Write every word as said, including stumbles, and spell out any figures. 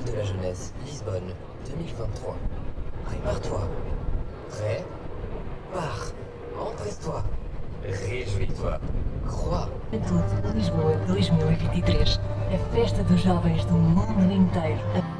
Festival de la jeunesse Lisbonne deux mille vingt-trois. Prépare-toi. Prêt? Pars. Empresse-toi. Réjouis-toi. Crois. Tudo, Lisboa de dois mil e vinte e três. A festa dos jovens do mundo inteiro.